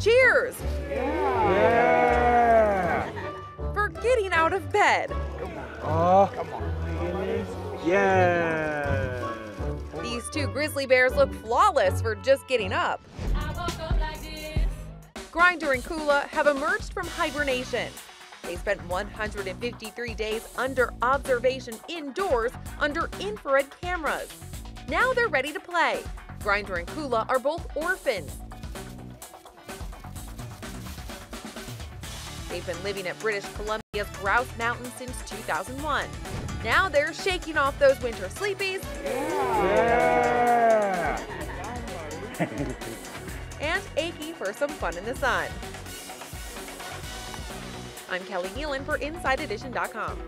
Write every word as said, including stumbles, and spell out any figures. Cheers! Yeah! Yeah. For getting out of bed. Oh, come on. Yeah! These two grizzly bears look flawless for just getting up. I woke up like this. Grinder and Coola have emerged from hibernation. They spent one hundred fifty-three days under observation indoors under infrared cameras. Now they're ready to play. Grinder and Coola are both orphans. They've been living at British Columbia's Grouse Mountain since two thousand one. Now they're shaking off those winter sleepies. Yeah. Yeah. And aching for some fun in the sun. I'm Keleigh Nealon for Inside Edition dot com.